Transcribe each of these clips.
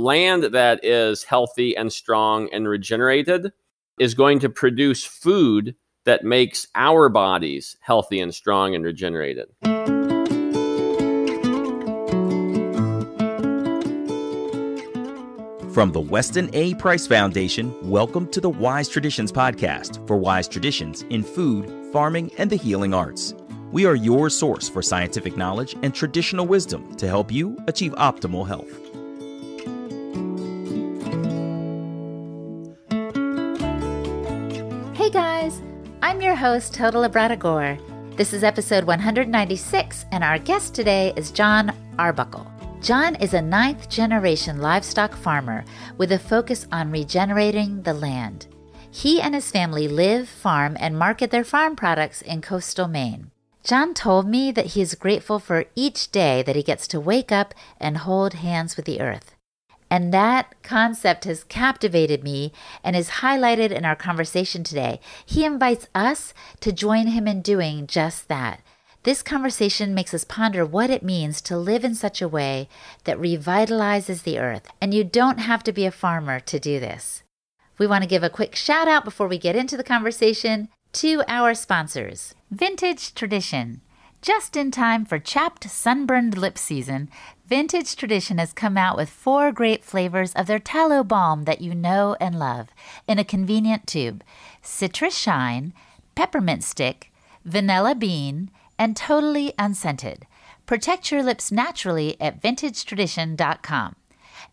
land that is healthy and strong and regenerated is going to produce food that makes our bodies healthy and strong and regenerated. From the Weston A. Price Foundation, welcome to the Wise Traditions Podcast for wise traditions in food, farming, and the healing arts. We are your source for scientific knowledge and traditional wisdom to help you achieve optimal health. Hey guys, I'm your host, Hilda Labrada Gore. This is episode 196, and our guest today is John Arbuckle. John is a ninth-generation livestock farmer with a focus on regenerating the land. He and his family live, farm, and market their farm products in coastal Maine. John told me that he is grateful for each day that he gets to wake up and hold hands with the earth. And that concept has captivated me and is highlighted in our conversation today. He invites us to join him in doing just that. This conversation makes us ponder what it means to live in such a way that revitalizes the earth. And you don't have to be a farmer to do this. We want to give a quick shout out before we get into the conversation to our sponsors. Vintage Tradition. Just in time for chapped, sunburned lip season, Vintage Tradition has come out with 4 great flavors of their tallow balm that you know and love in a convenient tube: Citrus Shine, Peppermint Stick, Vanilla Bean, and Totally Unscented. Protect your lips naturally at vintagetradition.com.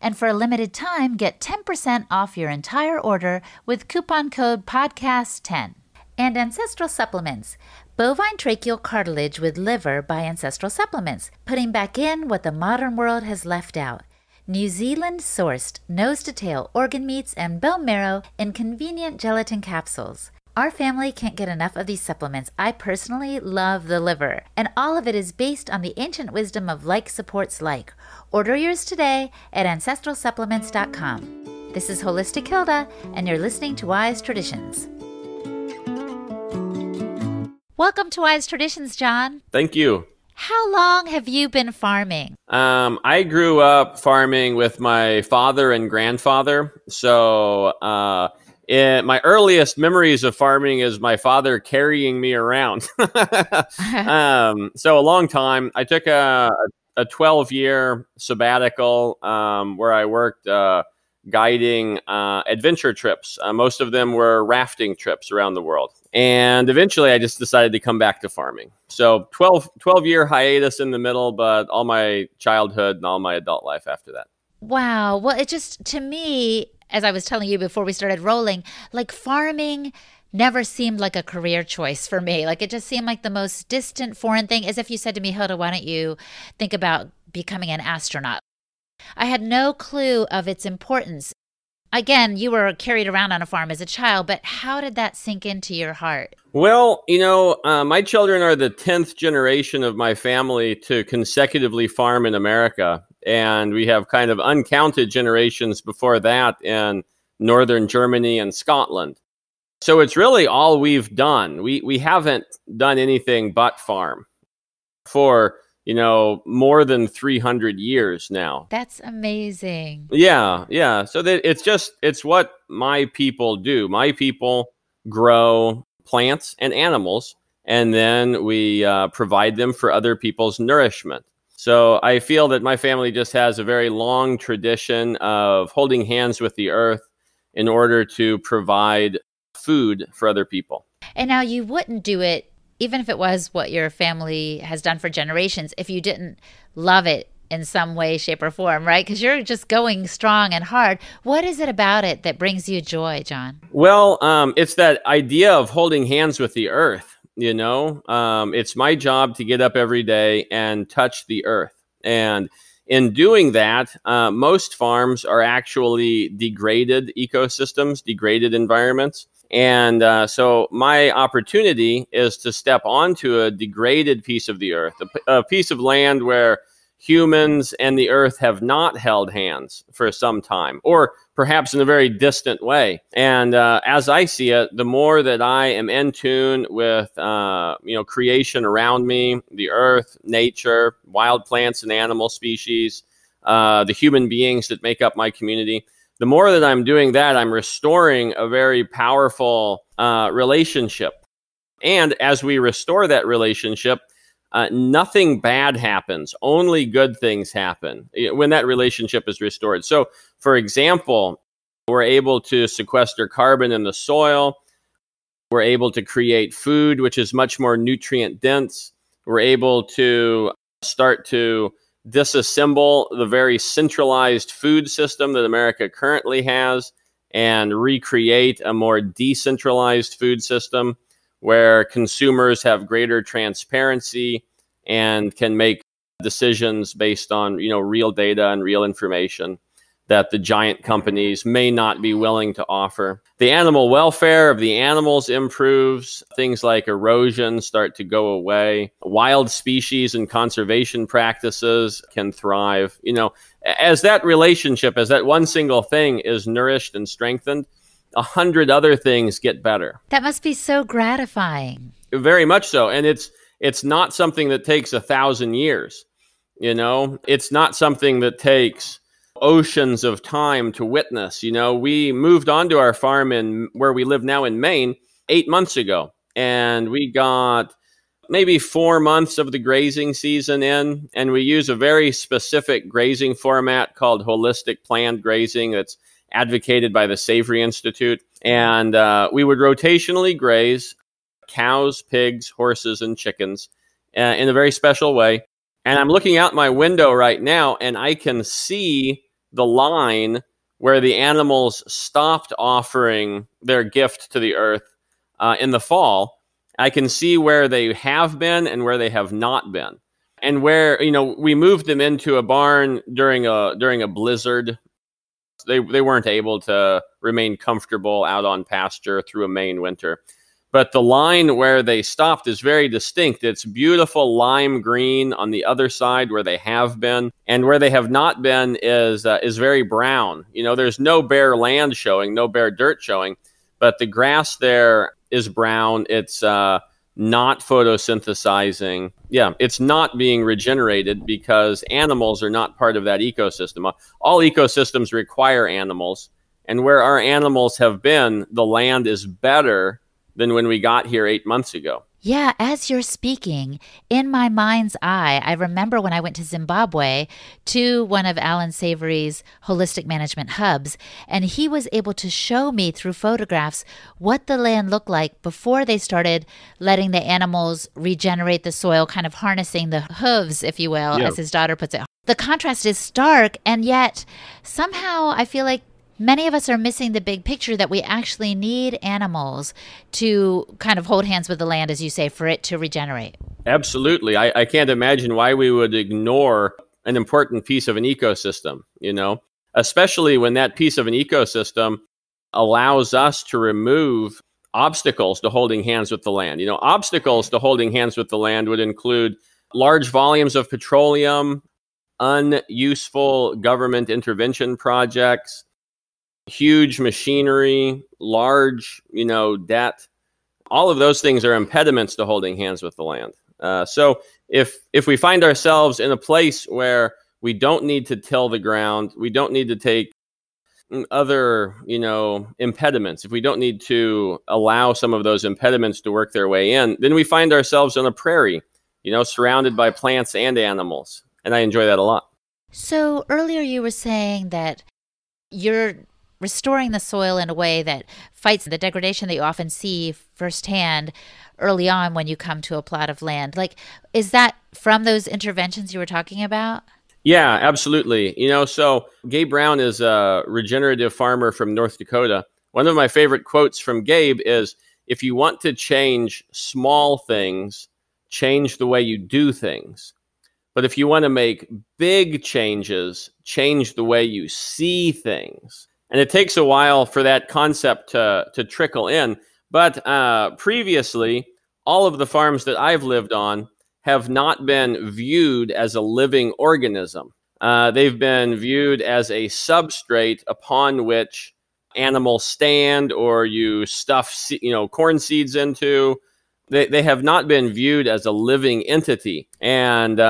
And for a limited time, get 10% off your entire order with coupon code PODCAST10. And Ancestral Supplements. Bovine tracheal cartilage with liver by Ancestral Supplements, putting back in what the modern world has left out. New Zealand-sourced nose-to-tail organ meats and bone marrow in convenient gelatin capsules. Our family can't get enough of these supplements. I personally love the liver, and all of it is based on the ancient wisdom of like supports like. Order yours today at ancestralsupplements.com. This is Holistic Hilda, and you're listening to Wise Traditions. Welcome to Wise Traditions, John. Thank you. How long have you been farming? I grew up farming with my father and grandfather, so my earliest memories of farming is my father carrying me around. So a long time. I took a 12-year sabbatical where I worked guiding adventure trips. Most of them were rafting trips around the world. And eventually, I just decided to come back to farming. So 12-year hiatus in the middle, but all my childhood and all my adult life after that. Wow. Well, it just, to me, as I was telling you before we started rolling, like farming never seemed like a career choice for me. Like it just seemed like the most distant foreign thing, as if you said to me, Hilda, why don't you think about becoming an astronaut? I had no clue of its importance. Again, you were carried around on a farm as a child, but how did that sink into your heart? Well, you know, my children are the 10th generation of my family to consecutively farm in America. And we have kind of uncounted generations before that in northern Germany and Scotland. So it's really all we've done. We haven't done anything but farm for, you know, more than 300 years now. That's amazing. Yeah, yeah. So it's what my people do. My people grow plants and animals, and then we provide them for other people's nourishment. So I feel that my family just has a very long tradition of holding hands with the earth in order to provide food for other people. And now you wouldn't do it, even if it was what your family has done for generations, if you didn't love it in some way, shape, or form, right? Because you're just going strong and hard. What is it about it that brings you joy, John? Well, it's that idea of holding hands with the earth. You know, it's my job to get up every day and touch the earth. And in doing that, most farms are actually degraded ecosystems, degraded environments. And so my opportunity is to step onto a degraded piece of the earth, a piece of land where humans and the earth have not held hands for some time, or perhaps in a very distant way. And as I see it, the more that I am in tune with creation around me, the earth, nature, wild plants and animal species, the human beings that make up my community. The more that I'm doing that, I'm restoring a very powerful relationship. And as we restore that relationship, nothing bad happens. Only good things happen when that relationship is restored. So, for example, we're able to sequester carbon in the soil. We're able to create food, which is much more nutrient dense. We're able to start to disassemble the very centralized food system that America currently has and recreate a more decentralized food system where consumers have greater transparency and can make decisions based on, you know, real data and real information that the giant companies may not be willing to offer. The animal welfare of the animals improves. Things like erosion start to go away. Wild species and conservation practices can thrive. You know, as that relationship, as that one single thing is nourished and strengthened, 100 other things get better. That must be so gratifying. Very much so. And it's not something that takes 1,000 years. You know, it's not something that takes oceans of time to witness. You know, we moved onto our farm in where we live now in Maine 8 months ago, and we got maybe 4 months of the grazing season in, and we use a very specific grazing format called holistic planned grazing that's advocated by the Savory Institute. And we would rotationally graze cows, pigs, horses, and chickens in a very special way. And I'm looking out my window right now, and I can see the line where the animals stopped offering their gift to the earth in the fall. I can see where they have been and where they have not been. And where, you know, we moved them into a barn during a blizzard. They weren't able to remain comfortable out on pasture through a Maine winter. But the line where they stopped is very distinct. It's beautiful lime green on the other side where they have been, and where they have not been is very brown. You know, there's no bare land showing, no bare dirt showing, but the grass there is brown. It's not photosynthesizing. Yeah, it's not being regenerated because animals are not part of that ecosystem. All ecosystems require animals, and where our animals have been, the land is better than when we got here 8 months ago. Yeah, as you're speaking, in my mind's eye, I remember when I went to Zimbabwe to one of Alan Savory's holistic management hubs, and he was able to show me through photographs what the land looked like before they started letting the animals regenerate the soil, kind of harnessing the hooves, if you will, as his daughter puts it. The contrast is stark, and yet somehow I feel like many of us are missing the big picture that we actually need animals to kind of hold hands with the land, as you say, for it to regenerate. Absolutely. I can't imagine why we would ignore an important piece of an ecosystem, you know, especially when that piece of an ecosystem allows us to remove obstacles to holding hands with the land. You know, obstacles to holding hands with the land would include large volumes of petroleum, unuseful government intervention projects, huge machinery, large, you know, debt. All of those things are impediments to holding hands with the land. So if we find ourselves in a place where we don't need to till the ground, we don't need to take other, you know, impediments, if we don't need to allow some of those impediments to work their way in, then we find ourselves on a prairie, you know, surrounded by plants and animals. And I enjoy that a lot. So earlier you were saying that you're restoring the soil in a way that fights the degradation that you often see firsthand early on when you come to a plot of land. Like, is that from those interventions you were talking about? Yeah, absolutely. You know, so Gabe Brown is a regenerative farmer from North Dakota. One of my favorite quotes from Gabe is, if you want to change small things, change the way you do things. But if you want to make big changes, change the way you see things. And it takes a while for that concept to trickle in. But previously, all of the farms that I've lived on have not been viewed as a living organism. They've been viewed as a substrate upon which animals stand, or you stuff, you know, corn seeds into, They have not been viewed as a living entity. And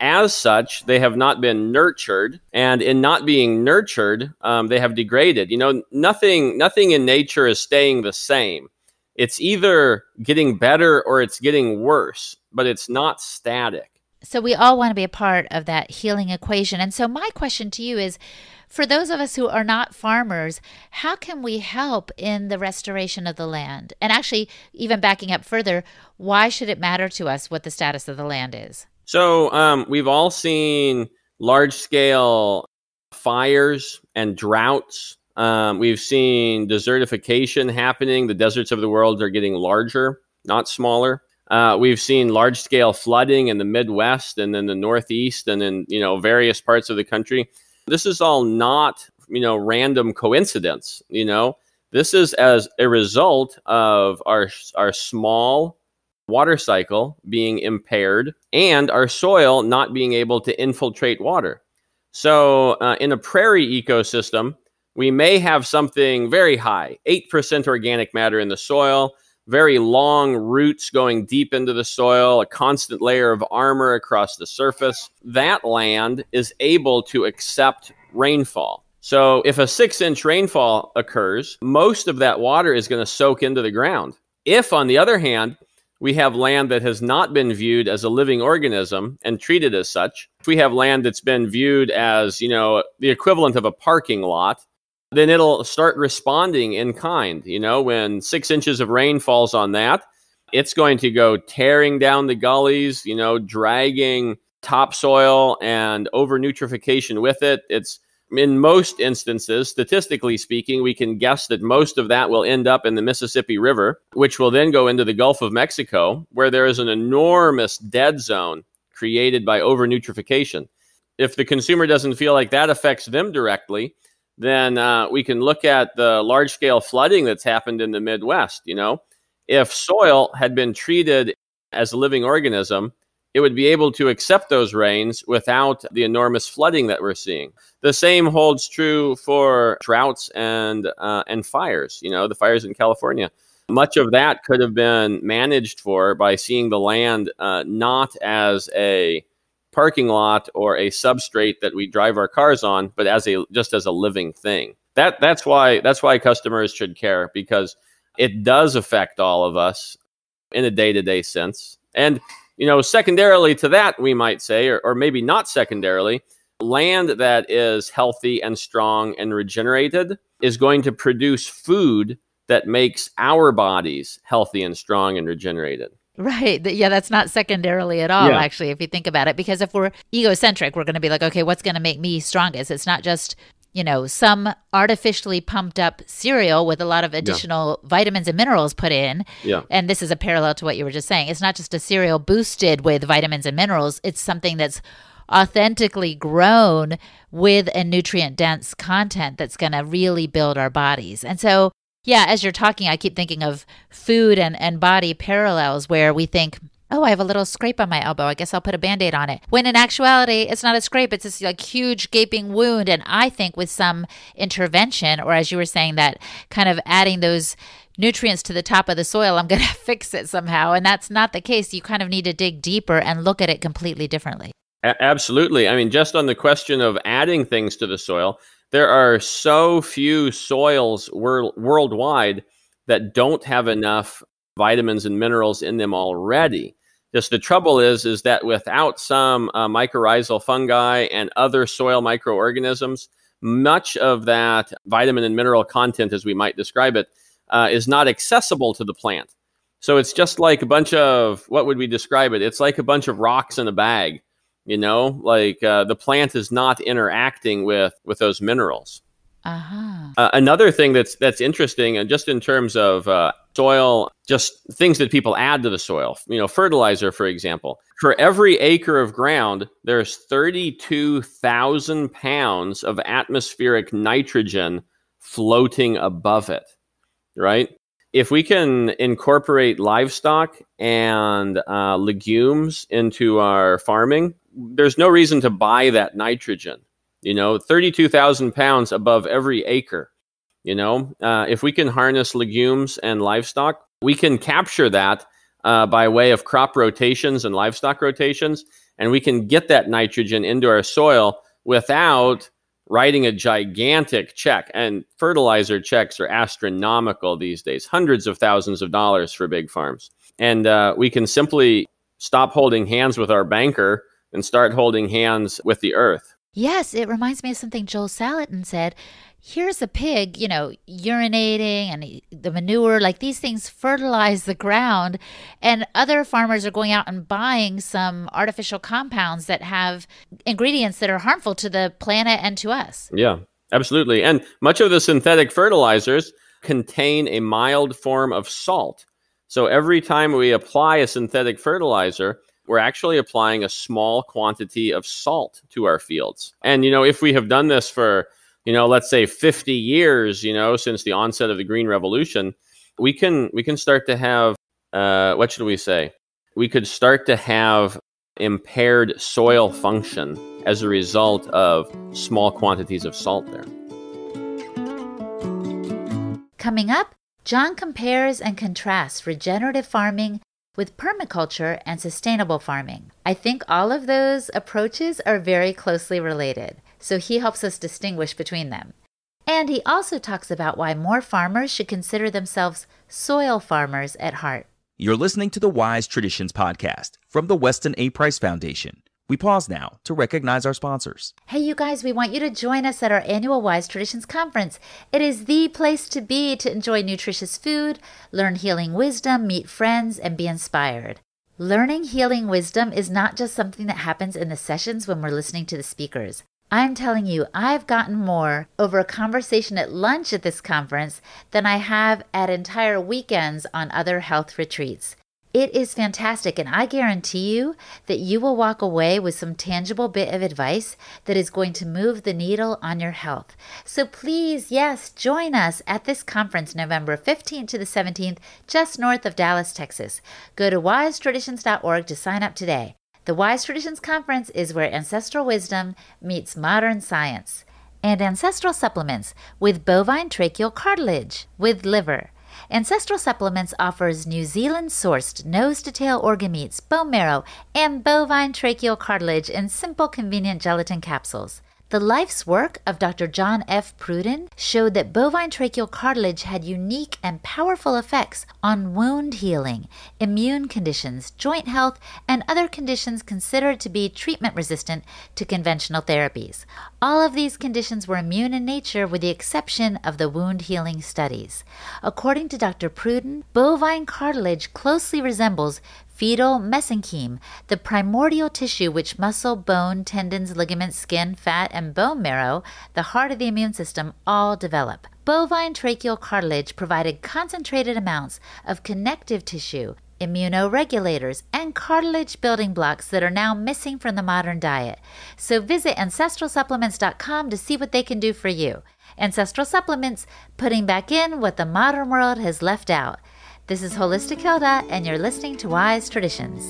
as such, they have not been nurtured. And in not being nurtured, they have degraded. You know, nothing in nature is staying the same. It's either getting better or it's getting worse, but it's not static. So we all want to be a part of that healing equation. And so my question to you is, for those of us who are not farmers, how can we help in the restoration of the land? And actually, even backing up further, why should it matter to us what the status of the land is? So we've all seen large-scale fires and droughts. We've seen desertification happening. The deserts of the world are getting larger, not smaller. We've seen large-scale flooding in the Midwest and then the Northeast and in, you know, various parts of the country. This is all not, you know, random coincidence. You know, this is as a result of our small water cycle being impaired and our soil not being able to infiltrate water. So in a prairie ecosystem, we may have something very high, 8% organic matter in the soil, very long roots going deep into the soil, a constant layer of armor across the surface. That land is able to accept rainfall. So if a 6-inch rainfall occurs, most of that water is going to soak into the ground. If, on the other hand, we have land that has not been viewed as a living organism and treated as such, if we have land that's been viewed as, you know, the equivalent of a parking lot, then it'll start responding in kind. You know, when 6 inches of rain falls on that, it's going to go tearing down the gullies, you know, dragging topsoil and over-nutrification with it. It's, in most instances, statistically speaking, we can guess that most of that will end up in the Mississippi River, which will then go into the Gulf of Mexico, where there is an enormous dead zone created by over-nutrification. If the consumer doesn't feel like that affects them directly, then we can look at the large-scale flooding that's happened in the Midwest. You know, if soil had been treated as a living organism, it would be able to accept those rains without the enormous flooding that we're seeing. The same holds true for droughts and fires. You know, the fires in California. Much of that could have been managed for by seeing the land not as a parking lot or a substrate that we drive our cars on, but as a just as a living thing. That's why customers should care, because it does affect all of us in a day-to-day sense. And, you know, secondarily to that, we might say, or maybe not secondarily, land that is healthy and strong and regenerated is going to produce food that makes our bodies healthy and strong and regenerated. Right. Yeah, that's not secondarily at all, actually, if you think about it, because if we're egocentric, we're going to be like, okay, what's going to make me strongest? It's not just, you know, some artificially pumped up cereal with a lot of additional vitamins and minerals put in. Yeah. And this is a parallel to what you were just saying. It's not just a cereal boosted with vitamins and minerals. It's something that's authentically grown with a nutrient dense content that's going to really build our bodies. And so, yeah, as you're talking, I keep thinking of food and body parallels where we think, oh, I have a little scrape on my elbow. I guess I'll put a Band-Aid on it. When in actuality, it's not a scrape. It's this like huge gaping wound. And I think with some intervention, or as you were saying, that kind of adding those nutrients to the top of the soil, I'm going to fix it somehow. And that's not the case. You kind of need to dig deeper and look at it completely differently. Absolutely. I mean, just on the question of adding things to the soil, there are so few soils worldwide that don't have enough vitamins and minerals in them already. Just the trouble is that without some mycorrhizal fungi and other soil microorganisms, much of that vitamin and mineral content, as we might describe it, is not accessible to the plant. So it's just like a bunch of, what would we describe it? It's like a bunch of rocks in a bag. You know, like the plant is not interacting with those minerals. Another thing that's interesting, and just in terms of soil, just things that people add to the soil, you know, fertilizer, for example. For every acre of ground, there's 32,000 pounds of atmospheric nitrogen floating above it, right? If we can incorporate livestock and legumes into our farming, there's no reason to buy that nitrogen. You know, 32,000 pounds above every acre. You know, if we can harness legumes and livestock, we can capture that by way of crop rotations and livestock rotations. And we can get that nitrogen into our soil without writing a gigantic check. And fertilizer checks are astronomical these days, hundreds of thousands of dollars for big farms. And we can simply stop holding hands with our banker and start holding hands with the earth. Yes, it reminds me of something Joel Salatin said. Here's a pig, you know, urinating and the manure, like these things fertilize the ground. And other farmers are going out and buying some artificial compounds that have ingredients that are harmful to the planet and to us. Yeah, absolutely. And much of the synthetic fertilizers contain a mild form of salt. So every time we apply a synthetic fertilizer, we're actually applying a small quantity of salt to our fields. And, you know, if we have done this for, you know, let's say 50 years, you know, since the onset of the Green Revolution, we can start to have, what should we say? We could start to have impaired soil function as a result of small quantities of salt there. Coming up, John compares and contrasts regenerative farming with permaculture and sustainable farming. I think all of those approaches are very closely related, so he helps us distinguish between them. And he also talks about why more farmers should consider themselves soil farmers at heart. You're listening to the Wise Traditions Podcast from the Weston A. Price Foundation. We pause now to recognize our sponsors. Hey, you guys, we want you to join us at our annual Wise Traditions Conference. It is the place to be to enjoy nutritious food, learn healing wisdom, meet friends, and be inspired. Learning healing wisdom is not just something that happens in the sessions when we're listening to the speakers. I'm telling you, I've gotten more over a conversation at lunch at this conference than I have at entire weekends on other health retreats. It is fantastic, and I guarantee you that you will walk away with some tangible bit of advice that is going to move the needle on your health. So please, yes, join us at this conference November 15th to the 17th, just north of Dallas, Texas. Go to wisetraditions.org to sign up today. The Wise Traditions Conference is where ancestral wisdom meets modern science. And ancestral supplements with bovine tracheal cartilage with liver. Ancestral Supplements offers New Zealand-sourced nose-to-tail organ meats, bone marrow, and bovine tracheal cartilage in simple, convenient gelatin capsules. The life's work of Dr. John F. Pruden showed that bovine tracheal cartilage had unique and powerful effects on wound healing, immune conditions, joint health, and other conditions considered to be treatment-resistant to conventional therapies. All of these conditions were immune in nature with the exception of the wound healing studies. According to Dr. Pruden, bovine cartilage closely resembles fetal mesenchyme, the primordial tissue which muscle, bone, tendons, ligaments, skin, fat, and bone marrow, the heart of the immune system, all develop. Bovine tracheal cartilage provided concentrated amounts of connective tissue, immunoregulators, and cartilage building blocks that are now missing from the modern diet. So visit ancestralsupplements.com to see what they can do for you. Ancestral Supplements, putting back in what the modern world has left out. This is Holistic Hilda, and you're listening to Wise Traditions.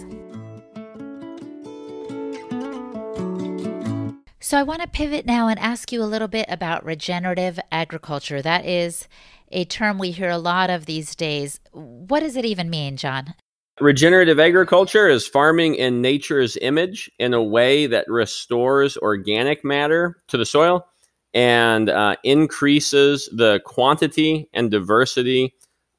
So I want to pivot now and ask you a little bit about regenerative agriculture. That is a term we hear a lot of these days. What does it even mean, John? Regenerative agriculture is farming in nature's image in a way that restores organic matter to the soil and increases the quantity and diversity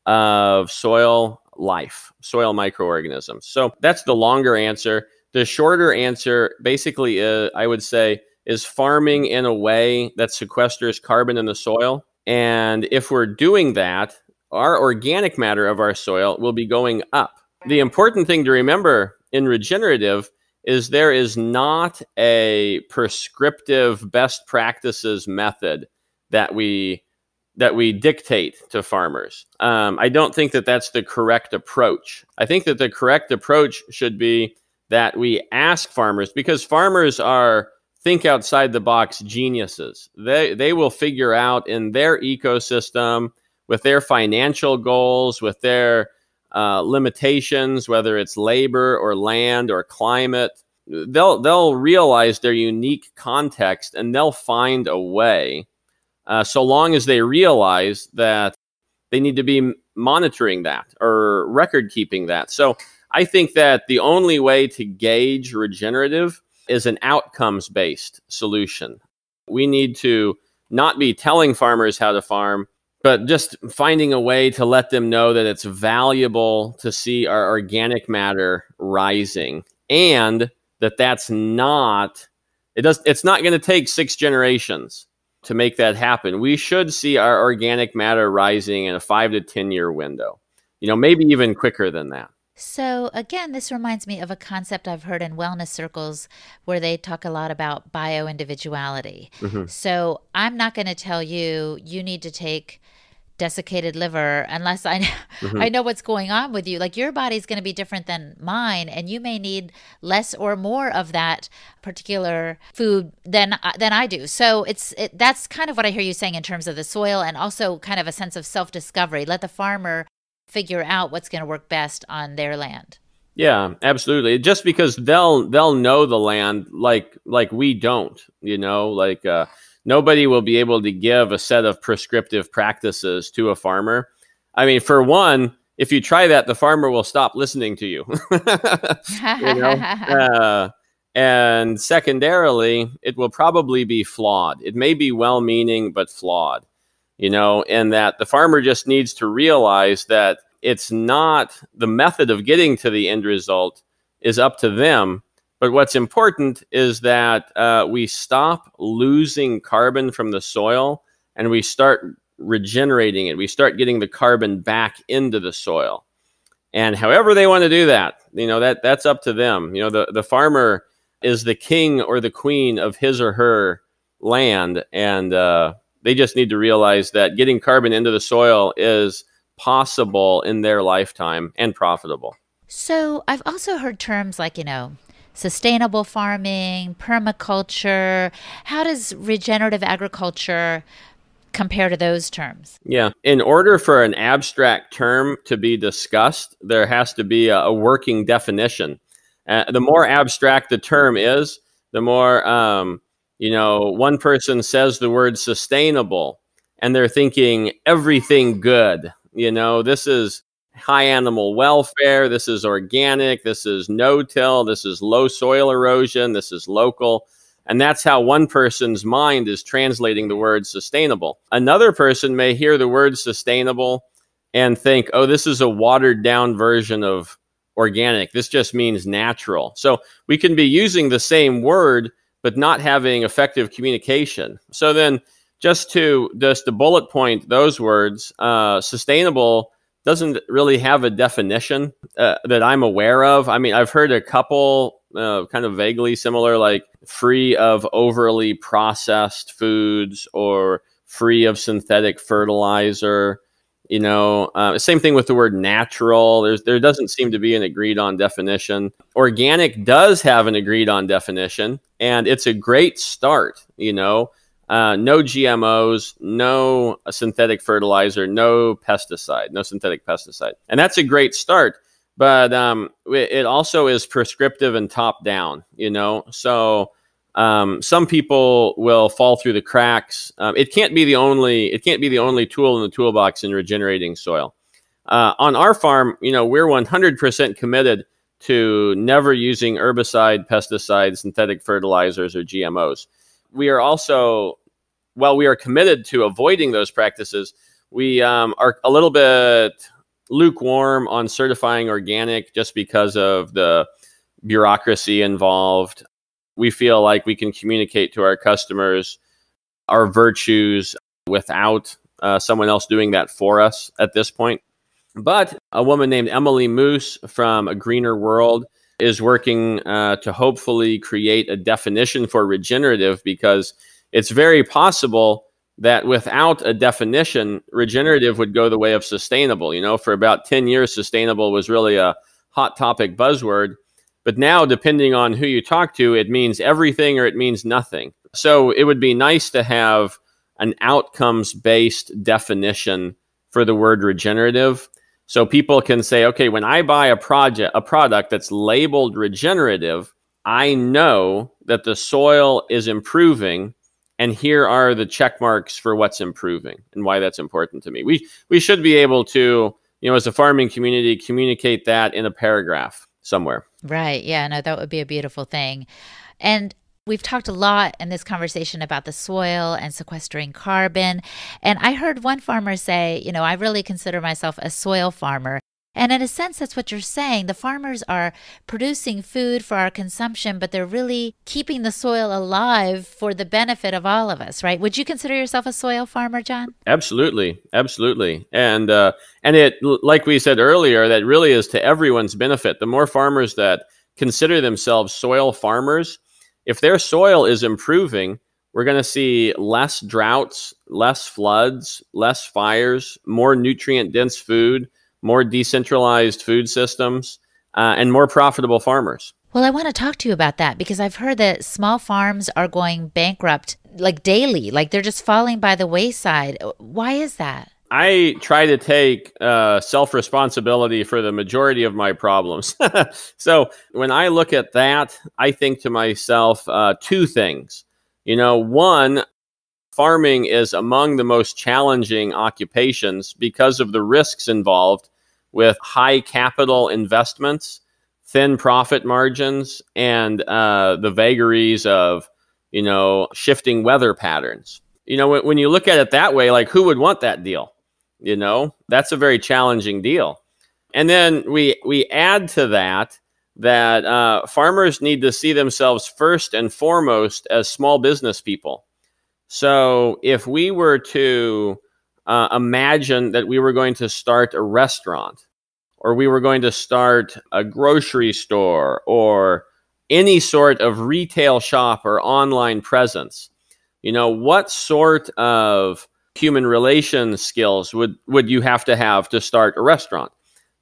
of soil life, soil microorganisms. So that's the longer answer. The shorter answer basically, I would say, is farming in a way that sequesters carbon in the soil. And if we're doing that, our organic matter of our soil will be going up. The important thing to remember in regenerative is there is not a prescriptive best practices method that we dictate to farmers. I don't think that that's the correct approach. I think that the correct approach should be that we ask farmers, because farmers are think outside the box geniuses. They will figure out in their ecosystem, with their financial goals, with their limitations, whether it's labor or land or climate, they'll realize their unique context and they'll find a way. So long as they realize that they need to be monitoring that or record keeping that. So I think that the only way to gauge regenerative is an outcomes-based solution. We need to not be telling farmers how to farm, but just finding a way to let them know that it's valuable to see our organic matter rising, and that that's not, it's not going to take 6 generations to make that happen. We should see our organic matter rising in a 5 to 10 year window, you know, maybe even quicker than that. So again, this reminds me of a concept I've heard in wellness circles where they talk a lot about bioindividuality. Mm-hmm. So I'm not going to tell you, you need to take desiccated liver unless I know what's going on with you. Like your body's going to be different than mine, and you may need less or more of that particular food than I do. So that's kind of what I hear you saying in terms of the soil, and also kind of a sense of self-discovery. Let the farmer figure out what's going to work best on their land. Yeah, absolutely. Just because they'll know the land like we don't, you know, like nobody will be able to give a set of prescriptive practices to a farmer. I mean, for one, if you try that, the farmer will stop listening to you. You know? And secondarily, it will probably be flawed. It may be well-meaning, but flawed. You know, and that the farmer just needs to realize that it's not the method of getting to the end result is up to them. But what's important is that we stop losing carbon from the soil and we start regenerating it. We start getting the carbon back into the soil. And however they want to do that, you know, that's up to them. You know, the farmer is the king or the queen of his or her land, and they just need to realize that getting carbon into the soil is possible in their lifetime and profitable. So I've also heard terms like, you know, sustainable farming, permaculture. How does regenerative agriculture compare to those terms? Yeah. In order for an abstract term to be discussed, there has to be a working definition. The more abstract the term is, the more... you know, one person says the word sustainable and they're thinking everything good. You know, this is high animal welfare. This is organic. This is no-till. This is low soil erosion. This is local. And that's how one person's mind is translating the word sustainable. Another person may hear the word sustainable and think, oh, this is a watered down version of organic. This just means natural. So we can be using the same word but not having effective communication. So then just to bullet point those words, sustainable doesn't really have a definition that I'm aware of. I mean, I've heard a couple kind of vaguely similar, like free of overly processed foods or free of synthetic fertilizer, you know, same thing with the word natural. There doesn't seem to be an agreed on definition. Organic does have an agreed on definition. And it's a great start, you know, no GMOs, no synthetic fertilizer, no pesticide, no synthetic pesticide. And that's a great start, but it also is prescriptive and top down, you know. So some people will fall through the cracks. It can't be the only tool in the toolbox in regenerating soil. On our farm, you know, we're 100% committed to never using herbicide, pesticides, synthetic fertilizers, or GMOs. We are also, while we are committed to avoiding those practices, we are a little bit lukewarm on certifying organic just because of the bureaucracy involved. We feel like we can communicate to our customers our virtues without someone else doing that for us at this point. But a woman named Emily Moose from A Greener World is working to hopefully create a definition for regenerative, because it's very possible that without a definition, regenerative would go the way of sustainable. You know, for about 10 years, sustainable was really a hot topic buzzword. But now, depending on who you talk to, it means everything or it means nothing. So it would be nice to have an outcomes-based definition for the word regenerative. So people can say, okay, when I buy a product that's labeled regenerative, I know that the soil is improving, and here are the check marks for what's improving and why that's important to me. We should be able to you know, as a farming community, communicate that in a paragraph somewhere. Right. Yeah, no, that would be a beautiful thing. And we've talked a lot in this conversation about the soil and sequestering carbon. And I heard one farmer say, you know, I really consider myself a soil farmer. And in a sense, that's what you're saying. The farmers are producing food for our consumption, but they're really keeping the soil alive for the benefit of all of us, right? Would you consider yourself a soil farmer, John? Absolutely. Absolutely. And it, like we said earlier, that really is to everyone's benefit. The more farmers that consider themselves soil farmers, if their soil is improving, we're going to see less droughts, less floods, less fires, more nutrient-dense food, more decentralized food systems, and more profitable farmers. Well, I want to talk to you about that because I've heard that small farms are going bankrupt like daily, like they're just falling by the wayside. Why is that? I try to take self-responsibility for the majority of my problems. So when I look at that, I think to myself two things. You know, one, farming is among the most challenging occupations because of the risks involved with high capital investments, thin profit margins, and the vagaries of, you know, shifting weather patterns. You know, when you look at it that way, like who would want that deal? You know, that's a very challenging deal. And then we add to that that farmers need to see themselves first and foremost as small business people. So if we were to imagine that we were going to start a restaurant or we were going to start a grocery store or any sort of retail shop or online presence, you know, what sort of human relations skills would you have to start a restaurant?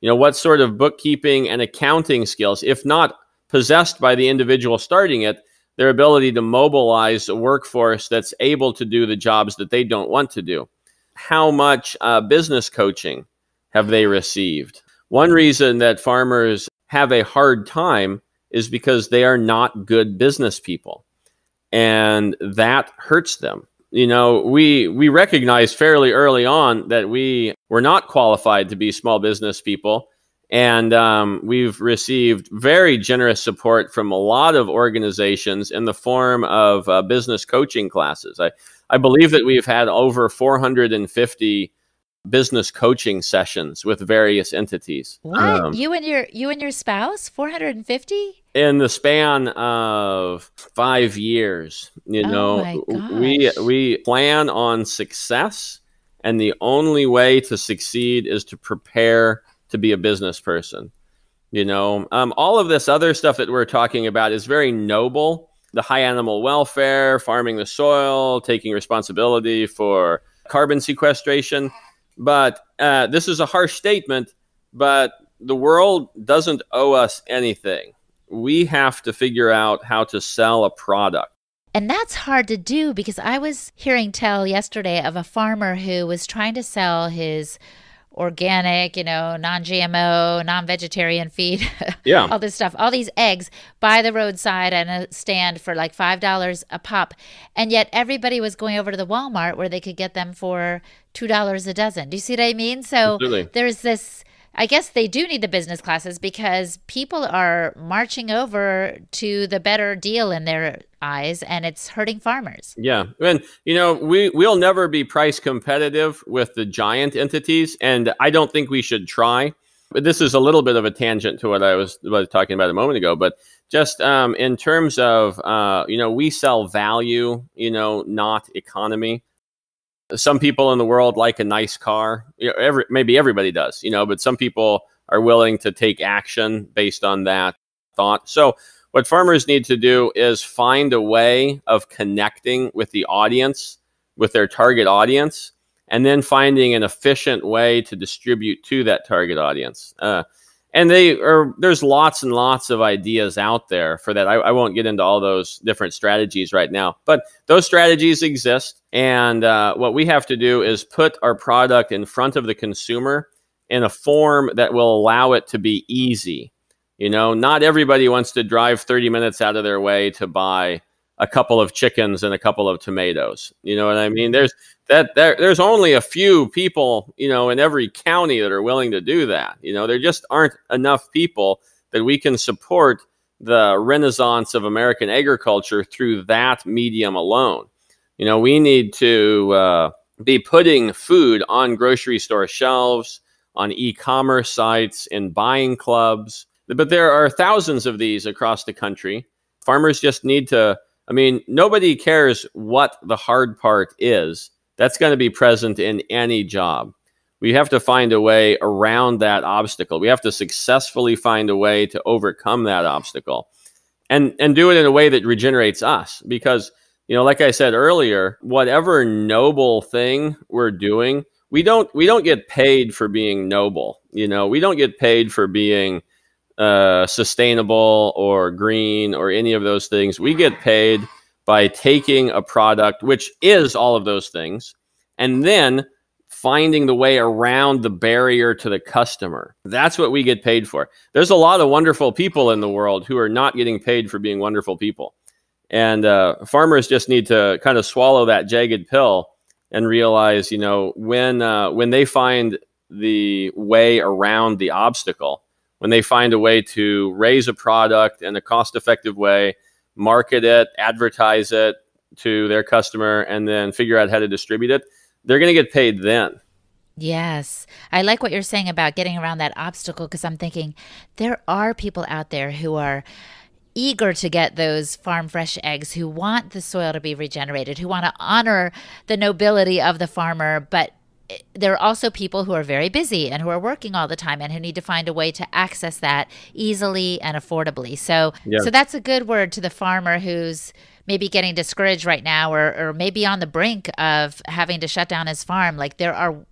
You know, what sort of bookkeeping and accounting skills, if not possessed by the individual starting it, their ability to mobilize a workforce that's able to do the jobs that they don't want to do. How much business coaching have they received? One reason that farmers have a hard time is because they are not good business people, and that hurts them. You know, we recognized fairly early on that we were not qualified to be small business people. And we've received very generous support from a lot of organizations in the form of business coaching classes. I believe that we've had over 450 business coaching sessions with various entities. What? You and your spouse? 450? In the span of 5 years, you know, we plan on success, and the only way to succeed is to prepare to be a business person. You know, all of this other stuff that we're talking about is very noble. The high animal welfare, farming the soil, taking responsibility for carbon sequestration. But this is a harsh statement, but the world doesn't owe us anything. We have to figure out how to sell a product. And that's hard to do because I was hearing tell yesterday of a farmer who was trying to sell his organic, you know, non-GMO, non-vegetarian feed, yeah, all this stuff, all these eggs by the roadside and a stand for like $5 a pop. And yet everybody was going over to the Walmart where they could get them for $2 a dozen. Do you see what I mean? So absolutely, there's this, I guess they do need the business classes because people are marching over to the better deal in their eyes, and it's hurting farmers. Yeah. And, you know, we'll never be price competitive with the giant entities, and I don't think we should try. But this is a little bit of a tangent to what I was talking about a moment ago, but just in terms of, you know, we sell value, you know, not economy. Some people in the world like a nice car. You know, maybe everybody does, you know, but some people are willing to take action based on that thought. So what farmers need to do is find a way of connecting with the audience, with their target audience, and then finding an efficient way to distribute to that target audience. And there's lots and lots of ideas out there for that. I won't get into all those different strategies right now, but those strategies exist. And what we have to do is put our product in front of the consumer in a form that will allow it to be easy. You know, not everybody wants to drive 30 minutes out of their way to buy a couple of chickens and a couple of tomatoes. You know what I mean? There's only a few people, you know, in every county that are willing to do that. You know, there just aren't enough people that we can support the renaissance of American agriculture through that medium alone. You know, we need to be putting food on grocery store shelves, on e-commerce sites, in buying clubs. But there are thousands of these across the country. Farmers just need to, I mean, nobody cares what the hard part is. That's going to be present in any job. We have to find a way around that obstacle. We have to successfully find a way to overcome that obstacle and do it in a way that regenerates us. Because, you know, like I said earlier, whatever noble thing we're doing, we don't get paid for being noble. You know, we don't get paid for being sustainable or green or any of those things. We get paid by taking a product, which is all of those things, and then finding the way around the barrier to the customer. That's what we get paid for. There's a lot of wonderful people in the world who are not getting paid for being wonderful people. And farmers just need to kind of swallow that jagged pill and realize, you know, when they find the way around the obstacle, when they find a way to raise a product in a cost-effective way, market it, advertise it to their customer, and then figure out how to distribute it, they're going to get paid then. Yes. I like what you're saying about getting around that obstacle, because I'm thinking there are people out there who are eager to get those farm fresh eggs, who want the soil to be regenerated, who want to honor the nobility of the farmer, but there are also people who are very busy and who are working all the time and who need to find a way to access that easily and affordably. So, yeah. So that's a good word to the farmer who's maybe getting discouraged right now, or maybe on the brink of having to shut down his farm. Like, there are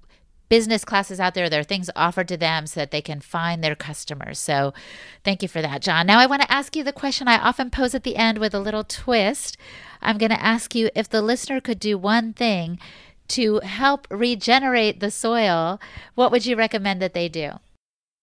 business classes out there. There are things offered to them so that they can find their customers. So thank you for that, John. Now I want to ask you the question I often pose at the end with a little twist. I'm going to ask you, if the listener could do one thing to help regenerate the soil, what would you recommend that they do?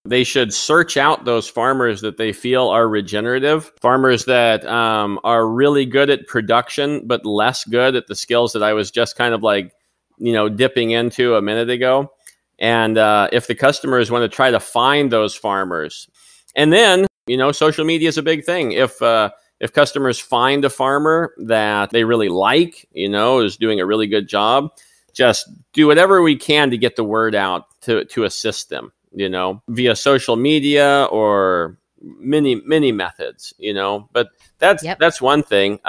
They should search out those farmers that they feel are regenerative, farmers that are really good at production, but less good at the skills that I was just kind of like, you know, dipping into a minute ago. And if the customers want to try to find those farmers, and then, you know, social media is a big thing. If customers find a farmer that they really like, you know, is doing a really good job, just do whatever we can to get the word out to assist them, you know, via social media or many methods, you know. But that's one thing.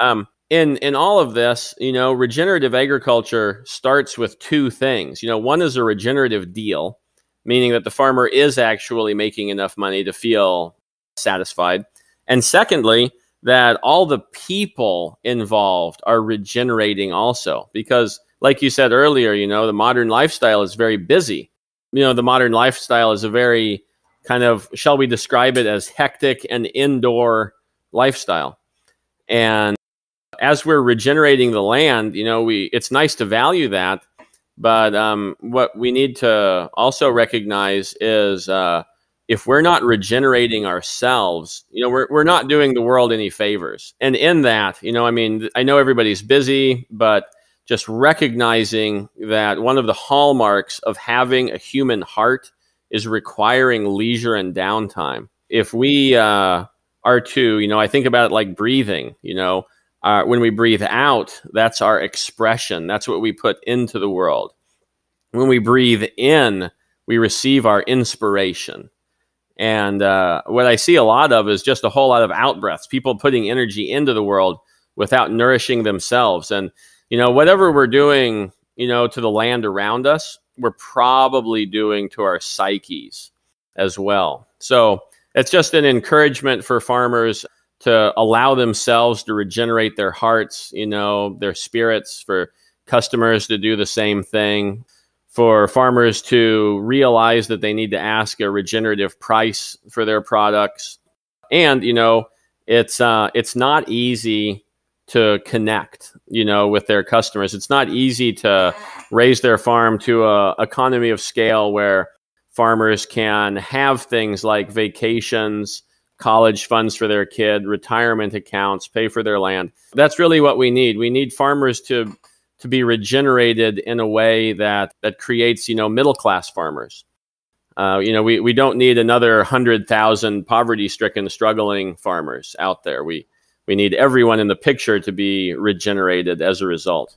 In all of this, you know, regenerative agriculture starts with two things. You know, one is a regenerative deal, meaning that the farmer is actually making enough money to feel satisfied. And secondly, that all the people involved are regenerating also, because like you said earlier, you know, the modern lifestyle is very busy. You know, the modern lifestyle is a very kind of, shall we describe it as, hectic and indoor lifestyle. And as we're regenerating the land, you know, it's nice to value that, but what we need to also recognize is, if we're not regenerating ourselves, you know, we're not doing the world any favors. And in that, you know, I mean, I know everybody's busy, but just recognizing that one of the hallmarks of having a human heart is requiring leisure and downtime. If we are to, you know, I think about it like breathing, you know, when we breathe out, that's our expression. That's what we put into the world. When we breathe in, we receive our inspiration. And what I see a lot of is just a whole lot of out-breaths, people putting energy into the world without nourishing themselves. And, you know, whatever we're doing, you know, to the land around us, we're probably doing to our psyches as well. So it's just an encouragement for farmers to allow themselves to regenerate their hearts, you know, their spirits, for customers to do the same thing, for farmers to realize that they need to ask a regenerative price for their products. And, you know, it's not easy to connect, you know, with their customers. It's not easy to raise their farm to a economy of scale where farmers can have things like vacations, college funds for their kid, retirement accounts, pay for their land. That's really what we need. We need farmers to be regenerated in a way that creates, you know, middle-class farmers. You know, we don't need another 100,000 poverty-stricken, struggling farmers out there. We need everyone in the picture to be regenerated as a result.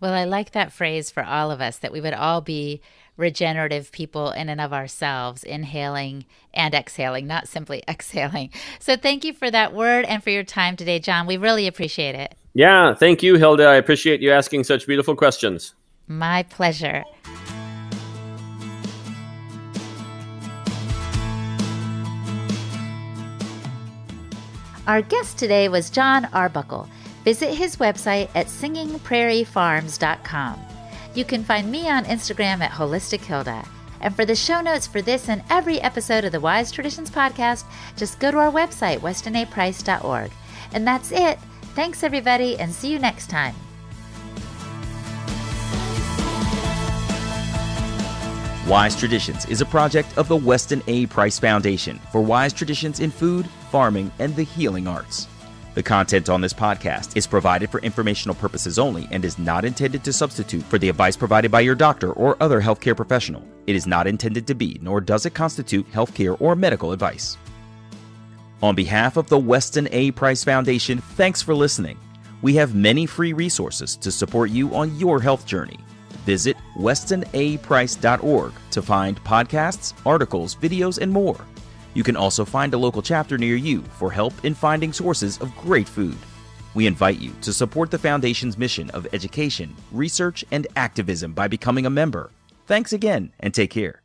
Well, I like that phrase for all of us, that we would all be regenerative people in and of ourselves, inhaling and exhaling, not simply exhaling. So thank you for that word and for your time today, John. We really appreciate it. Yeah, thank you, Hilda. I appreciate you asking such beautiful questions. My pleasure. Our guest today was John Arbuckle. Visit his website at singingprairiefarms.com. You can find me on Instagram at Holistic Hilda. And for the show notes for this and every episode of the Wise Traditions Podcast, just go to our website, westonaprice.org. And that's it. Thanks, everybody, and see you next time. Wise Traditions is a project of the Weston A. Price Foundation for wise traditions in food, farming, and the healing arts. The content on this podcast is provided for informational purposes only and is not intended to substitute for the advice provided by your doctor or other healthcare professional. It is not intended to be, nor does it constitute, healthcare or medical advice. On behalf of the Weston A. Price Foundation, thanks for listening. We have many free resources to support you on your health journey. Visit westonaprice.org to find podcasts, articles, videos, and more. You can also find a local chapter near you for help in finding sources of great food. We invite you to support the Foundation's mission of education, research, and activism by becoming a member. Thanks again, and take care.